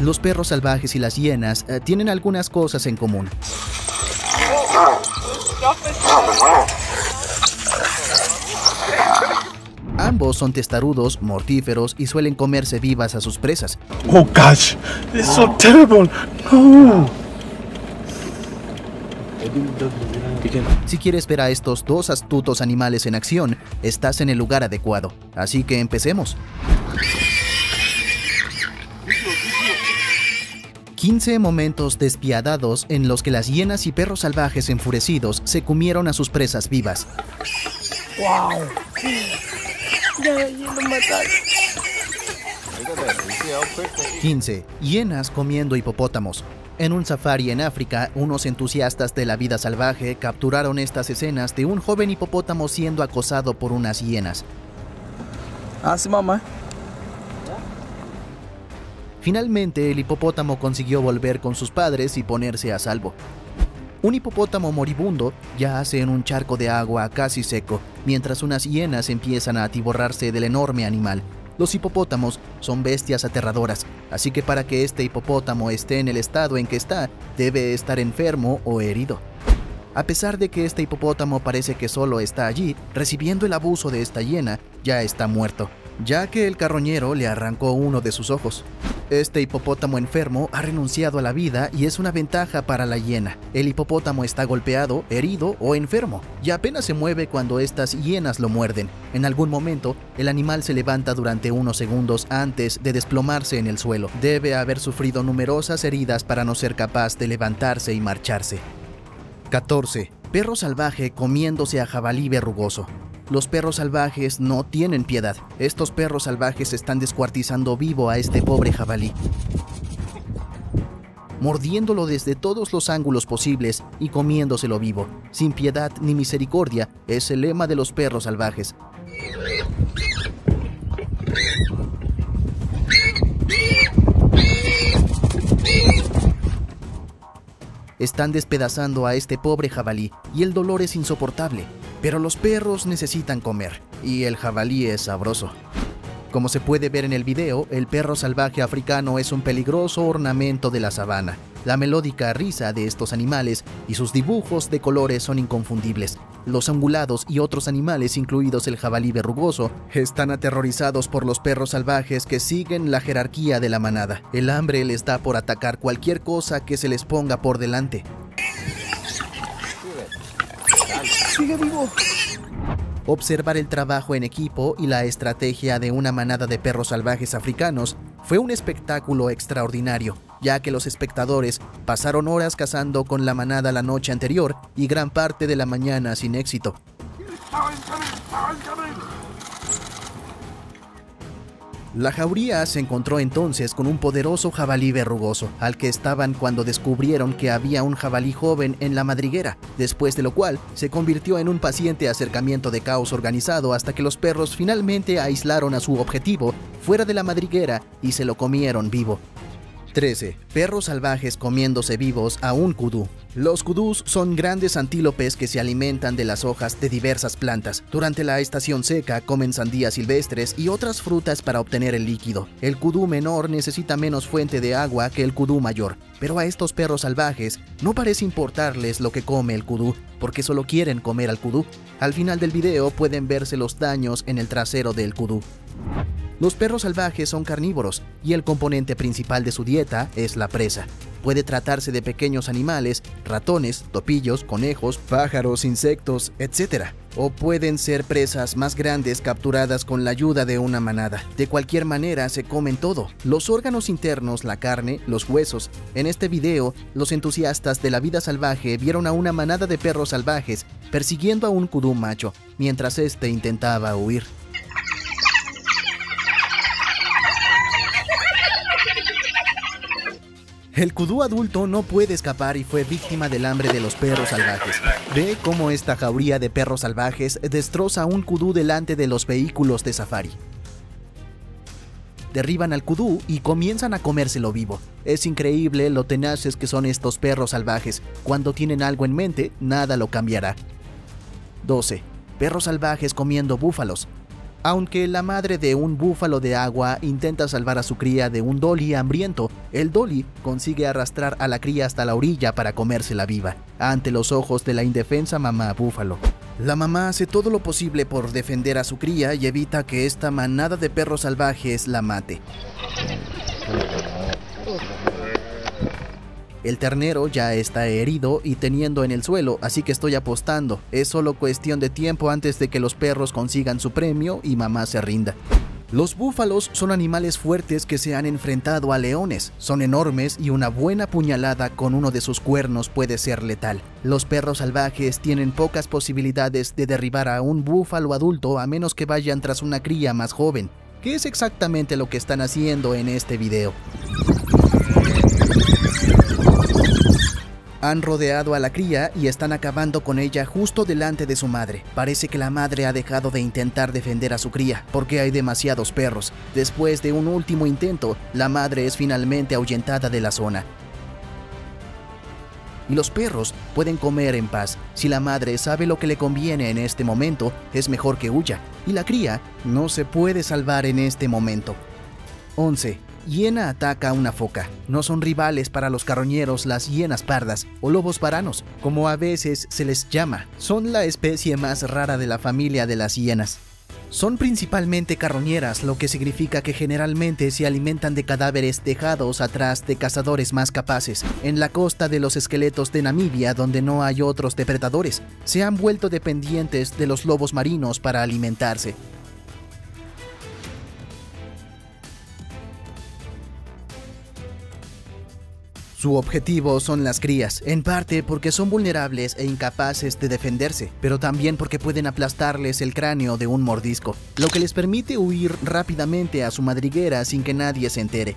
Los perros salvajes y las hienas tienen algunas cosas en común. Ambos son testarudos, mortíferos y suelen comerse vivas a sus presas. Oh gosh, it's so terrible. No. Si quieres ver a estos dos astutos animales en acción, estás en el lugar adecuado. Así que empecemos. 15 momentos despiadados en los que las hienas y perros salvajes enfurecidos se comieron a sus presas vivas. ¡Wow! Ya, ya lo mataron. 15. Hienas comiendo hipopótamos. En un safari en África, unos entusiastas de la vida salvaje capturaron estas escenas de un joven hipopótamo siendo acosado por unas hienas. Ah, sí, mamá. Finalmente, el hipopótamo consiguió volver con sus padres y ponerse a salvo. Un hipopótamo moribundo yace en un charco de agua casi seco, mientras unas hienas empiezan a atiborrarse del enorme animal. Los hipopótamos son bestias aterradoras, así que para que este hipopótamo esté en el estado en que está, debe estar enfermo o herido. A pesar de que este hipopótamo parece que solo está allí, recibiendo el abuso de esta hiena, ya está muerto, ya que el carroñero le arrancó uno de sus ojos. Este hipopótamo enfermo ha renunciado a la vida y es una ventaja para la hiena. El hipopótamo está golpeado, herido o enfermo, y apenas se mueve cuando estas hienas lo muerden. En algún momento, el animal se levanta durante unos segundos antes de desplomarse en el suelo. Debe haber sufrido numerosas heridas para no ser capaz de levantarse y marcharse. 14. Perro salvaje comiéndose a jabalí verrugoso. Los perros salvajes no tienen piedad. Estos perros salvajes están descuartizando vivo a este pobre jabalí, mordiéndolo desde todos los ángulos posibles y comiéndoselo vivo. Sin piedad ni misericordia es el lema de los perros salvajes. 15. Están despedazando a este pobre jabalí y el dolor es insoportable, pero los perros necesitan comer y el jabalí es sabroso. Como se puede ver en el video, el perro salvaje africano es un peligroso ornamento de la sabana. La melódica risa de estos animales y sus dibujos de colores son inconfundibles. Los ungulados y otros animales, incluidos el jabalí verrugoso, están aterrorizados por los perros salvajes que siguen la jerarquía de la manada. El hambre les da por atacar cualquier cosa que se les ponga por delante. ¡Sigue vivo! Observar el trabajo en equipo y la estrategia de una manada de perros salvajes africanos fue un espectáculo extraordinario, ya que los espectadores pasaron horas cazando con la manada la noche anterior y gran parte de la mañana sin éxito. La jauría se encontró entonces con un poderoso jabalí verrugoso, al que estaban cuando descubrieron que había un jabalí joven en la madriguera, después de lo cual se convirtió en un paciente acercamiento de caos organizado hasta que los perros finalmente aislaron a su objetivo fuera de la madriguera y se lo comieron vivo. 13. Perros salvajes comiéndose vivos a un kudú. Los kudús son grandes antílopes que se alimentan de las hojas de diversas plantas. Durante la estación seca comen sandías silvestres y otras frutas para obtener el líquido. El kudú menor necesita menos fuente de agua que el kudú mayor, pero a estos perros salvajes no parece importarles lo que come el kudú, porque solo quieren comer al kudú. Al final del video pueden verse los daños en el trasero del kudú. Los perros salvajes son carnívoros y el componente principal de su dieta es la presa. Puede tratarse de pequeños animales, ratones, topillos, conejos, pájaros, insectos, etc. O pueden ser presas más grandes capturadas con la ayuda de una manada. De cualquier manera se comen todo, los órganos internos, la carne, los huesos. En este video, los entusiastas de la vida salvaje vieron a una manada de perros salvajes persiguiendo a un kudú macho, mientras este intentaba huir. El kudú adulto no puede escapar y fue víctima del hambre de los perros salvajes. Ve cómo esta jauría de perros salvajes destroza a un kudú delante de los vehículos de safari. Derriban al kudú y comienzan a comérselo vivo. Es increíble lo tenaces que son estos perros salvajes. Cuando tienen algo en mente, nada lo cambiará. 12. Perros salvajes comiendo búfalos. Aunque la madre de un búfalo de agua intenta salvar a su cría de un dolly hambriento, el dolly consigue arrastrar a la cría hasta la orilla para comérsela viva, ante los ojos de la indefensa mamá búfalo. La mamá hace todo lo posible por defender a su cría y evita que esta manada de perros salvajes la mate. El ternero ya está herido y teniendo en el suelo, así que estoy apostando. Es solo cuestión de tiempo antes de que los perros consigan su premio y mamá se rinda. Los búfalos son animales fuertes que se han enfrentado a leones. Son enormes y una buena puñalada con uno de sus cuernos puede ser letal. Los perros salvajes tienen pocas posibilidades de derribar a un búfalo adulto a menos que vayan tras una cría más joven, que es exactamente lo que están haciendo en este video. Han rodeado a la cría y están acabando con ella justo delante de su madre. Parece que la madre ha dejado de intentar defender a su cría, porque hay demasiados perros. Después de un último intento, la madre es finalmente ahuyentada de la zona. Y los perros pueden comer en paz. Si la madre sabe lo que le conviene en este momento, es mejor que huya. Y la cría no se puede salvar en este momento. 11. Hiena ataca a una foca. No son rivales para los carroñeros las hienas pardas o lobos varanos, como a veces se les llama. Son la especie más rara de la familia de las hienas. Son principalmente carroñeras, lo que significa que generalmente se alimentan de cadáveres dejados atrás de cazadores más capaces. En la costa de los esqueletos de Namibia, donde no hay otros depredadores, se han vuelto dependientes de los lobos marinos para alimentarse. Su objetivo son las crías, en parte porque son vulnerables e incapaces de defenderse, pero también porque pueden aplastarles el cráneo de un mordisco, lo que les permite huir rápidamente a su madriguera sin que nadie se entere.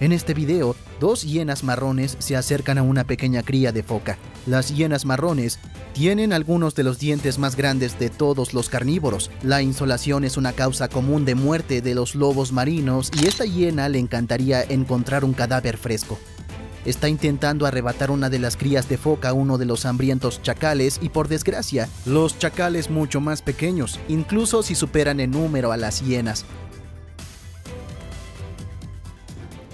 En este video, dos hienas marrones se acercan a una pequeña cría de foca. Las hienas marrones tienen algunos de los dientes más grandes de todos los carnívoros. La insolación es una causa común de muerte de los lobos marinos y esta hiena le encantaría encontrar un cadáver fresco. Está intentando arrebatar una de las crías de foca a uno de los hambrientos chacales y, por desgracia, los chacales mucho más pequeños, incluso si superan en número a las hienas.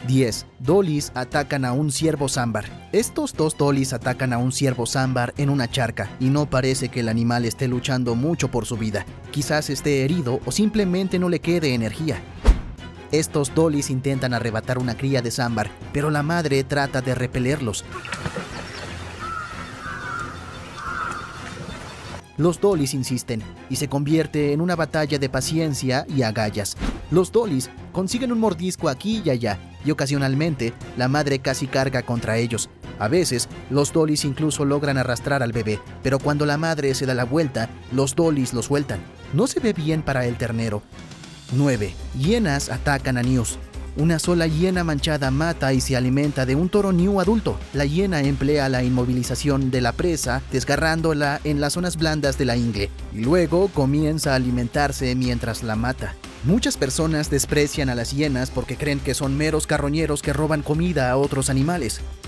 10. Dolis atacan a un ciervo zámbar. Estos dos dolis atacan a un ciervo zámbar en una charca y no parece que el animal esté luchando mucho por su vida. Quizás esté herido o simplemente no le quede energía. Estos dolis intentan arrebatar una cría de zámbar, pero la madre trata de repelerlos. Los dolis insisten, y se convierte en una batalla de paciencia y agallas. Los dolis consiguen un mordisco aquí y allá, y ocasionalmente la madre casi carga contra ellos. A veces, los dolis incluso logran arrastrar al bebé, pero cuando la madre se da la vuelta, los dolis lo sueltan. No se ve bien para el ternero. 9. Hienas atacan a ñús. Una sola hiena manchada mata y se alimenta de un toro ñu adulto. La hiena emplea la inmovilización de la presa, desgarrándola en las zonas blandas de la ingle, y luego comienza a alimentarse mientras la mata. Muchas personas desprecian a las hienas porque creen que son meros carroñeros que roban comida a otros animales. 10.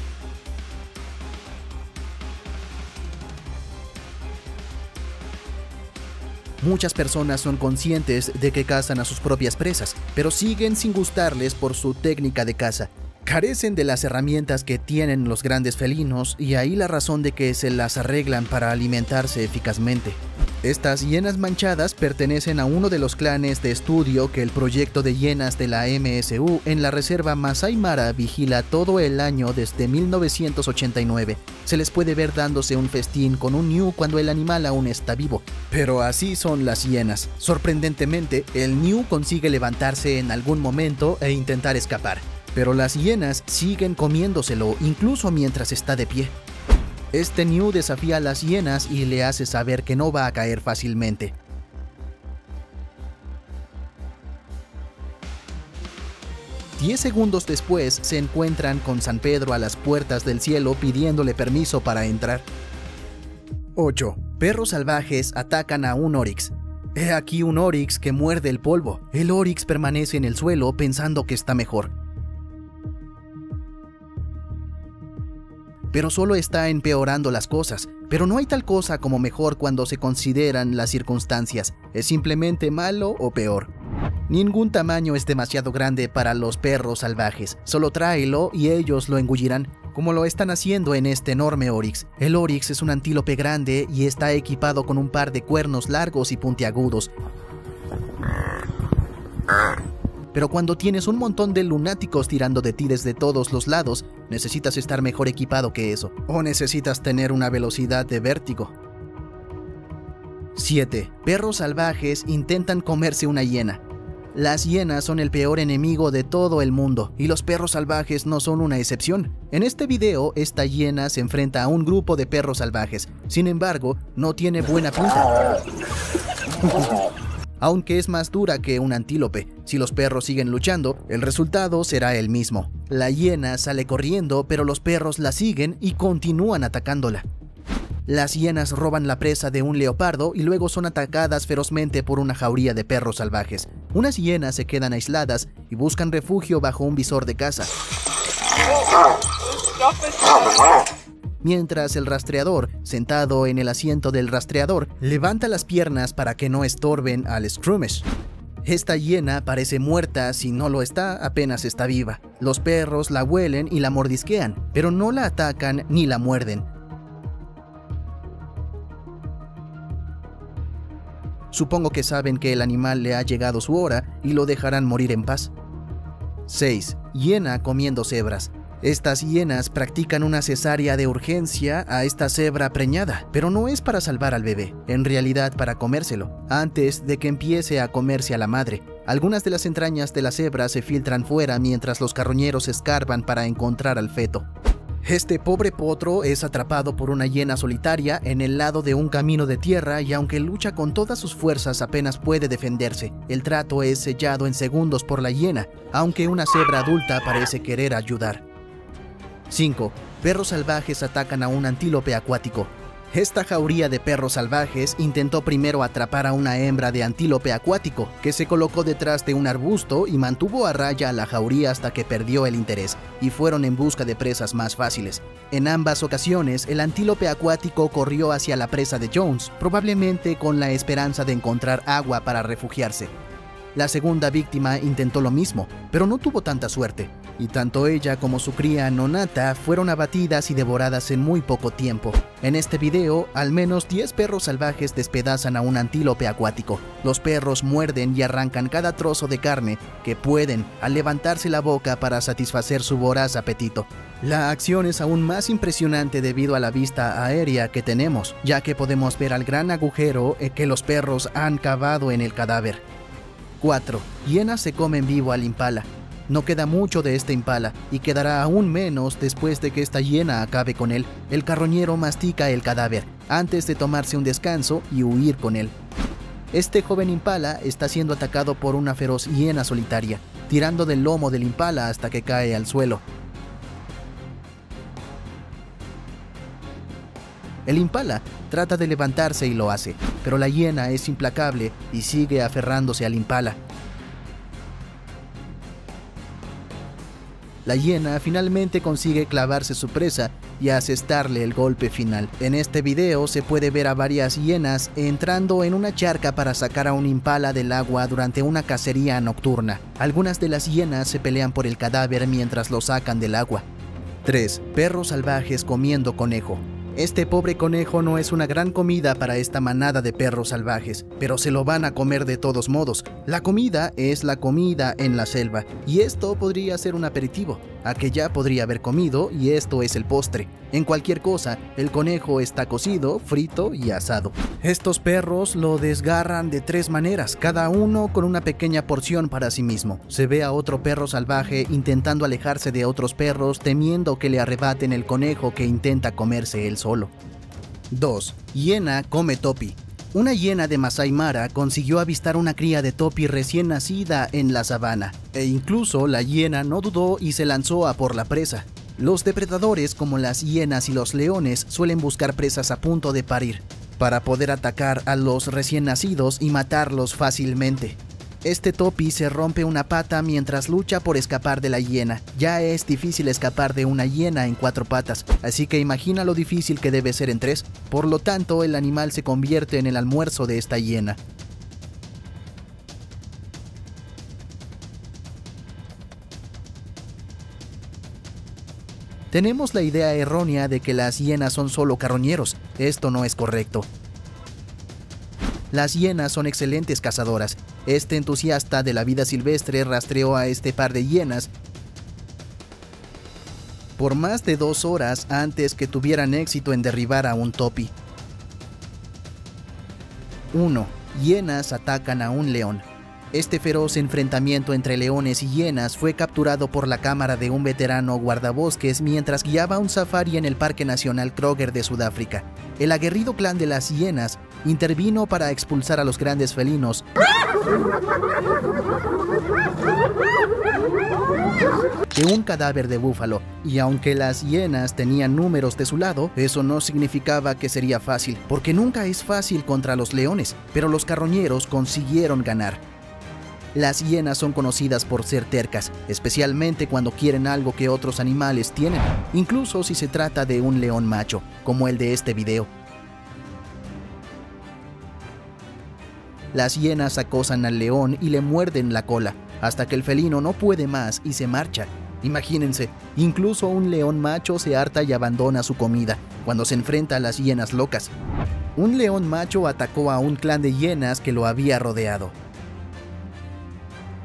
Muchas personas son conscientes de que cazan a sus propias presas, pero siguen sin gustarles por su técnica de caza. Carecen de las herramientas que tienen los grandes felinos y ahí la razón de que se las arreglan para alimentarse eficazmente. Estas hienas manchadas pertenecen a uno de los clanes de estudio que el proyecto de hienas de la MSU en la reserva Masai Mara vigila todo el año desde 1989. Se les puede ver dándose un festín con un ñu cuando el animal aún está vivo. Pero así son las hienas. Sorprendentemente, el ñu consigue levantarse en algún momento e intentar escapar. Pero las hienas siguen comiéndoselo incluso mientras está de pie. Este ñu desafía a las hienas y le hace saber que no va a caer fácilmente. 10 segundos después se encuentran con San Pedro a las puertas del cielo pidiéndole permiso para entrar. 8. Perros salvajes atacan a un orix. He aquí un orix que muerde el polvo. El orix permanece en el suelo pensando que está mejor. pero solo está empeorando las cosas. Pero no hay tal cosa como mejor cuando se consideran las circunstancias, es simplemente malo o peor. Ningún tamaño es demasiado grande para los perros salvajes, solo tráelo y ellos lo engullirán, como lo están haciendo en este enorme orix. El orix es un antílope grande y está equipado con un par de cuernos largos y puntiagudos. Pero cuando tienes un montón de lunáticos tirando de ti desde todos los lados, necesitas estar mejor equipado que eso, o necesitas tener una velocidad de vértigo. 7. Perros salvajes intentan comerse una hiena. Las hienas son el peor enemigo de todo el mundo, y los perros salvajes no son una excepción. En este video, esta hiena se enfrenta a un grupo de perros salvajes, sin embargo, no tiene buena pinta. Aunque es más dura que un antílope, si los perros siguen luchando, el resultado será el mismo. La hiena sale corriendo, pero los perros la siguen y continúan atacándola. Las hienas roban la presa de un leopardo y luego son atacadas ferozmente por una jauría de perros salvajes. Unas hienas se quedan aisladas y buscan refugio bajo un visor de caza, mientras el rastreador, sentado en el asiento del rastreador, levanta las piernas para que no estorben al skrumesh. Esta hiena parece muerta, si no lo está, apenas está viva. Los perros la huelen y la mordisquean, pero no la atacan ni la muerden. Supongo que saben que el animal le ha llegado su hora y lo dejarán morir en paz. 6. Hiena comiendo cebras. Estas hienas practican una cesárea de urgencia a esta cebra preñada, pero no es para salvar al bebé, en realidad para comérselo, antes de que empiece a comerse a la madre. Algunas de las entrañas de la cebra se filtran fuera mientras los carroñeros escarban para encontrar al feto. Este pobre potro es atrapado por una hiena solitaria en el lado de un camino de tierra y aunque lucha con todas sus fuerzas apenas puede defenderse. El trato es sellado en segundos por la hiena, aunque una cebra adulta parece querer ayudar. 5. Perros salvajes atacan a un antílope acuático. Esta jauría de perros salvajes intentó primero atrapar a una hembra de antílope acuático, que se colocó detrás de un arbusto y mantuvo a raya a la jauría hasta que perdió el interés, y fueron en busca de presas más fáciles. En ambas ocasiones, el antílope acuático corrió hacia la presa de Jones, probablemente con la esperanza de encontrar agua para refugiarse. La segunda víctima intentó lo mismo, pero no tuvo tanta suerte, y tanto ella como su cría Nonata fueron abatidas y devoradas en muy poco tiempo. En este video, al menos 10 perros salvajes despedazan a un antílope acuático. Los perros muerden y arrancan cada trozo de carne que pueden al levantarse la boca para satisfacer su voraz apetito. La acción es aún más impresionante debido a la vista aérea que tenemos, ya que podemos ver al gran agujero que los perros han cavado en el cadáver. 4. Hienas se comen vivo al impala. No queda mucho de este impala, y quedará aún menos después de que esta hiena acabe con él. El carroñero mastica el cadáver, antes de tomarse un descanso y huir con él. Este joven impala está siendo atacado por una feroz hiena solitaria, tirando del lomo del impala hasta que cae al suelo. El impala trata de levantarse y lo hace, pero la hiena es implacable y sigue aferrándose al impala. La hiena finalmente consigue clavarse su presa y asestarle el golpe final. En este video se puede ver a varias hienas entrando en una charca para sacar a un impala del agua durante una cacería nocturna. Algunas de las hienas se pelean por el cadáver mientras lo sacan del agua. 3. Perros salvajes comiendo conejo. Este pobre conejo no es una gran comida para esta manada de perros salvajes, pero se lo van a comer de todos modos. La comida es la comida en la selva, y esto podría ser un aperitivo, a que ya podría haber comido y esto es el postre. En cualquier cosa, el conejo está cocido, frito y asado. Estos perros lo desgarran de 3 maneras, cada uno con una pequeña porción para sí mismo. Se ve a otro perro salvaje intentando alejarse de otros perros, temiendo que le arrebaten el conejo que intenta comerse él solo. 2. Hiena come topi. Una hiena de Masai Mara consiguió avistar una cría de topi recién nacida en la sabana, e incluso la hiena no dudó y se lanzó a por la presa. Los depredadores como las hienas y los leones suelen buscar presas a punto de parir, para poder atacar a los recién nacidos y matarlos fácilmente. Este topi se rompe una pata mientras lucha por escapar de la hiena. Ya es difícil escapar de una hiena en 4 patas, así que imagina lo difícil que debe ser en 3. Por lo tanto, el animal se convierte en el almuerzo de esta hiena. Tenemos la idea errónea de que las hienas son solo carroñeros. Esto no es correcto. Las hienas son excelentes cazadoras. Este entusiasta de la vida silvestre rastreó a este par de hienas por más de 2 horas antes que tuvieran éxito en derribar a un topi. 1. Hienas atacan a un león. Este feroz enfrentamiento entre leones y hienas fue capturado por la cámara de un veterano guardabosques mientras guiaba un safari en el Parque Nacional Kruger de Sudáfrica. El aguerrido clan de las hienas intervino para expulsar a los grandes felinos de un cadáver de búfalo, y aunque las hienas tenían números de su lado, eso no significaba que sería fácil, porque nunca es fácil contra los leones, pero los carroñeros consiguieron ganar. Las hienas son conocidas por ser tercas, especialmente cuando quieren algo que otros animales tienen, incluso si se trata de un león macho, como el de este video. Las hienas acosan al león y le muerden la cola, hasta que el felino no puede más y se marcha. Imagínense, incluso un león macho se harta y abandona su comida cuando se enfrenta a las hienas locas. Un león macho atacó a un clan de hienas que lo había rodeado.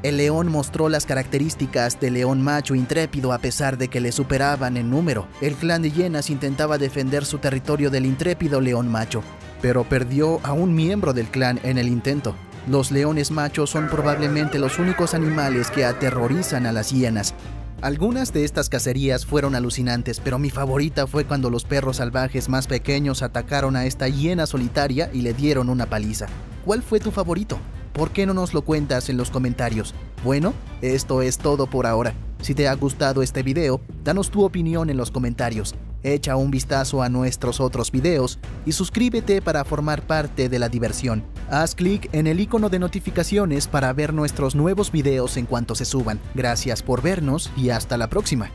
El león mostró las características del león macho intrépido a pesar de que le superaban en número. El clan de hienas intentaba defender su territorio del intrépido león macho, pero perdió a un miembro del clan en el intento. Los leones machos son probablemente los únicos animales que aterrorizan a las hienas. Algunas de estas cacerías fueron alucinantes, pero mi favorita fue cuando los perros salvajes más pequeños atacaron a esta hiena solitaria y le dieron una paliza. ¿Cuál fue tu favorito? ¿Por qué no nos lo cuentas en los comentarios? Bueno, esto es todo por ahora. Si te ha gustado este video, danos tu opinión en los comentarios. Echa un vistazo a nuestros otros videos y suscríbete para formar parte de la diversión. Haz clic en el icono de notificaciones para ver nuestros nuevos videos en cuanto se suban. Gracias por vernos y hasta la próxima.